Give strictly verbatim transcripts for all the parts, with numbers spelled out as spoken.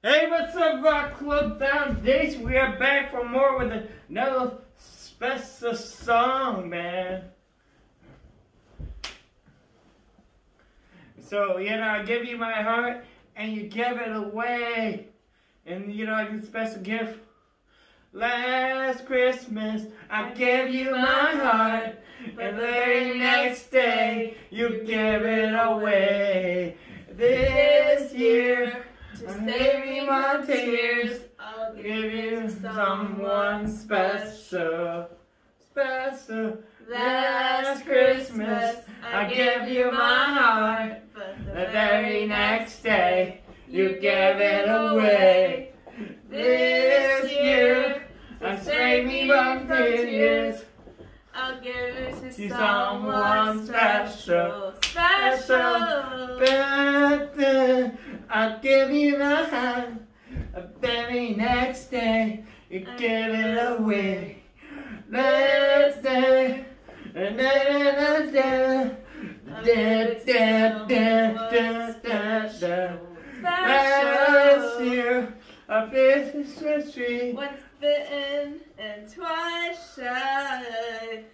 Hey, what's up, Rock Club Foundation? We are back for more with another special song, man. So, you know, I give you my heart, and you give it away. And, you know, I get a special gift. Last Christmas, I gave you my heart, and the very next day, you give it away. This year, to save me my tears, I'll give you someone special, special. Last Christmas, I gave you my heart, but the very next day, you gave it away. This year, to save me my tears, I'll give it to someone special, special. I'll give you my heart, the very next day, you give it away. Last day, da da da da da last year, a Christmas tree once bitten and twice shy.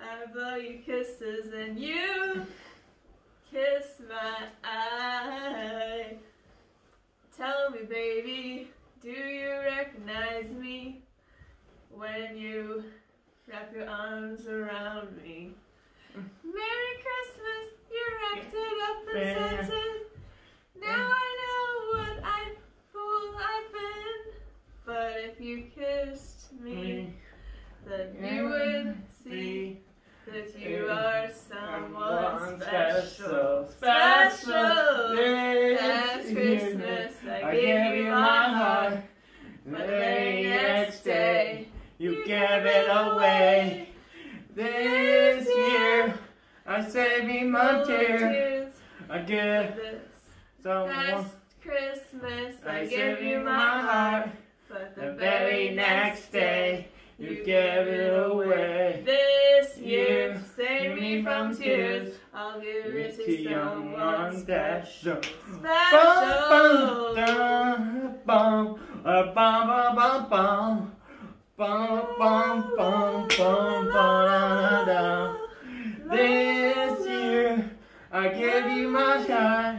I blow you kisses and you kiss my eye. Tell me, baby, do you recognize me when you wrap your arms around me? Merry Christmas, you wrapped it up and sent it. Now I know what I fool I've been. But if you kissed me, then you would see that you are someone special, special. Last Christmas, I gave you my heart. The very next day, you gave it away. This year, I saved me my tears. I give someone. Last Christmas, I gave you my heart. But the very next day, you gave it away. This year, save me from tears. I'll give it to someone special. Special. This year, I give you my time.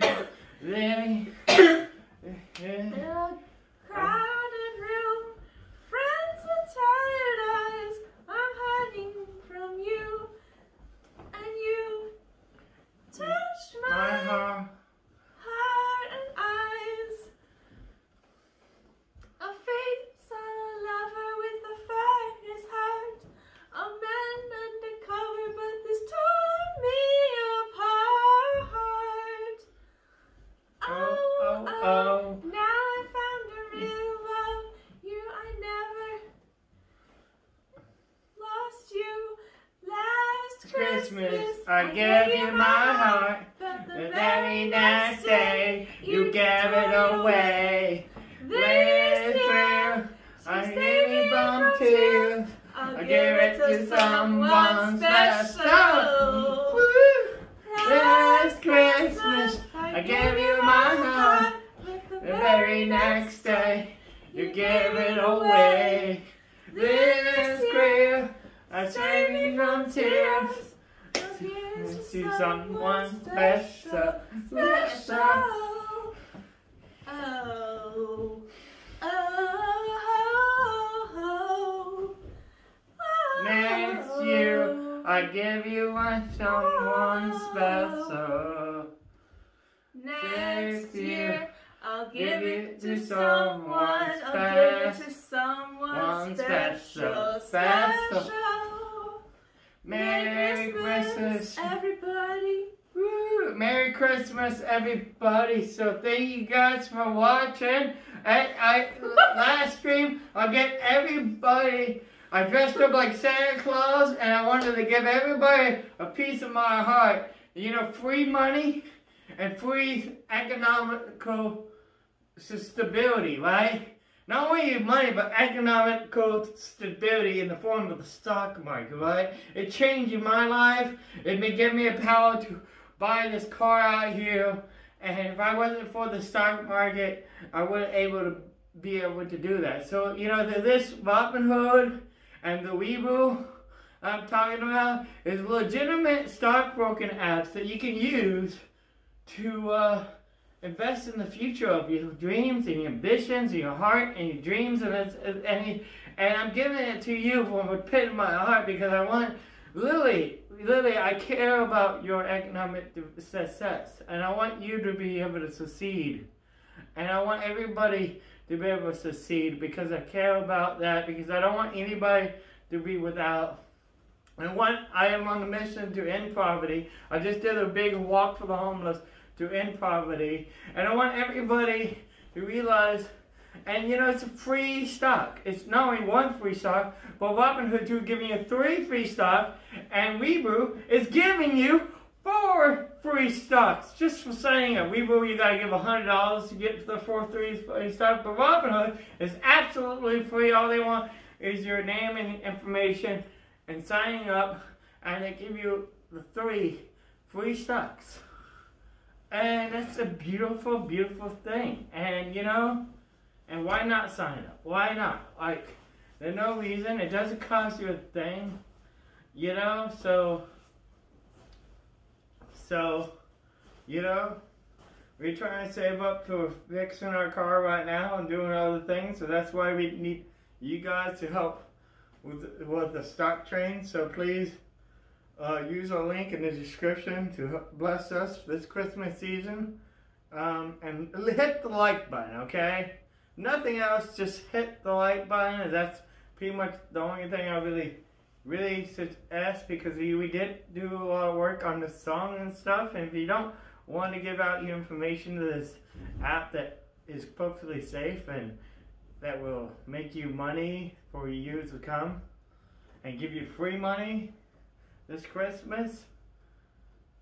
Christmas, I gave you my heart, but the very next day, you gave it away. This year, I saved me from tears, I gave it to someone special. Last Christmas, I gave you my heart, but the very next day, you gave it away. This year, I saved me from tears. To someone special, special. Oh, oh, oh, oh. Next year, I give you one someone special. Next year, I'll give it to someone special. I'll give it to someone special, special. Merry Christmas, everybody. Woo. Merry Christmas, everybody. So thank you guys for watching. I, I last stream, I'll get everybody. I dressed up like Santa Claus, and I wanted to give everybody a piece of my heart. You know, free money and free economical stability, right? Not only money, but economical stability in the form of the stock market, right? It changed my life. It gave me a power to buy this car out here And if I wasn't for the stock market, I wouldn't able to be able to do that. So, you know, the, this Robinhood and the Webull I'm talking about is legitimate stockbroking apps that you can use to uh, invest in the future of your dreams and your ambitions and your heart and your dreams. And, it's, and, and I'm giving it to you from a pit in my heart because I want, Lily, Lily, I care about your economic success, and I want you to be able to succeed, and I want everybody to be able to succeed because I care about that, because I don't want anybody to be without. And what I am on a mission to end poverty. I just did a big walk for the homeless to end poverty, and I want everybody to realize. And you know, it's a free stock. It's not only one free stock, but Robinhood is giving you three free stocks, and Webull is giving you four free stocks just for signing up. Webull, you gotta give one hundred dollars to get the four three free stocks, but Robinhood is absolutely free. All they want is your name and information and signing up, and they give you the three free stocks. And that's a beautiful, beautiful thing. And you know, and why not sign up? Why not? Like, there's no reason. It doesn't cost you a thing. You know, so, so, you know, we're trying to save up for fixing our car right now and doing other things. So that's why we need you guys to help with, with the stock train. So please uh, use our link in the description to bless us this Christmas season. Um, and hit the like button, okay? Nothing else, just hit the like button, and that's pretty much the only thing I really, really suggest, because we did do a lot of work on the song and stuff, and if you don't want to give out your information to this app that is perfectly safe and that will make you money for years to come and give you free money this Christmas,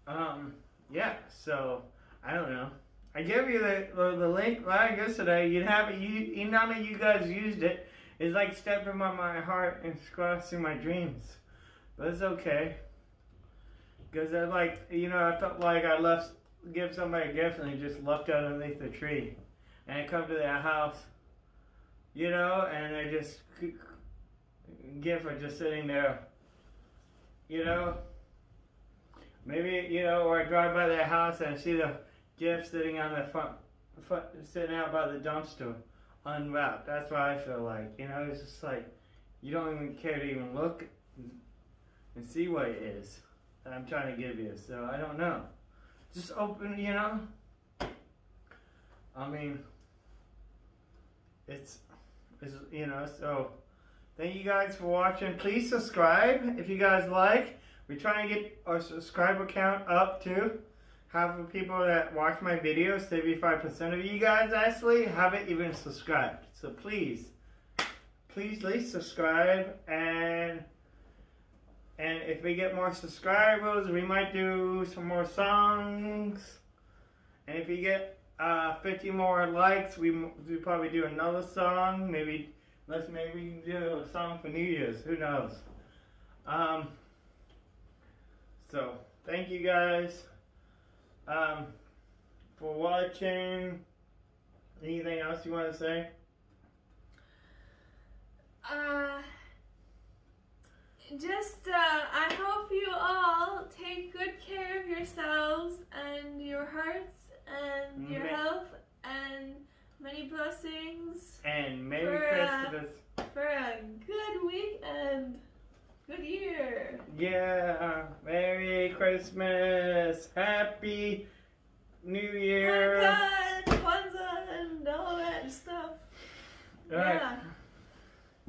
um, yeah, so, I don't know. I gave you the, the, the link like yesterday. You'd have it, you, none of you guys used it. It's like stepping by my heart and crossing my dreams. But it's okay. Because I like, you know, I felt like I left, give somebody a gift and they just left out underneath the tree. And I come to their house, you know, and they just, gift are just sitting there, you know. Maybe, you know, or I drive by their house and I see the gift sitting on the front, front, sitting out by the dumpster, unwrapped. That's what I feel like. You know, it's just like you don't even care to even look and see what it is that I'm trying to give you. So I don't know. Just open, you know. I mean, it's, it's you know. So thank you guys for watching. Please subscribe if you guys like. We're trying to get our subscriber count up too. Half of people that watch my videos, seventy-five percent of you guys actually haven't even subscribed. So please, please, please subscribe. And and if we get more subscribers, we might do some more songs. And if you get uh, fifty more likes, we we probably do another song. Maybe let's maybe do a song for New Year's. Who knows? Um. So thank you guys. Um, for watching. Anything else you want to say? Uh, just, uh, I hope you all take good care of yourselves and your hearts and your Ma health and many blessings. And Merry Christmas. A, for a good week and good year. Yeah. Merry Christmas. Happy New Year. Hanukkah, Kwanzaa, and all that stuff. All yeah. Right.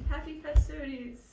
Happy festivities.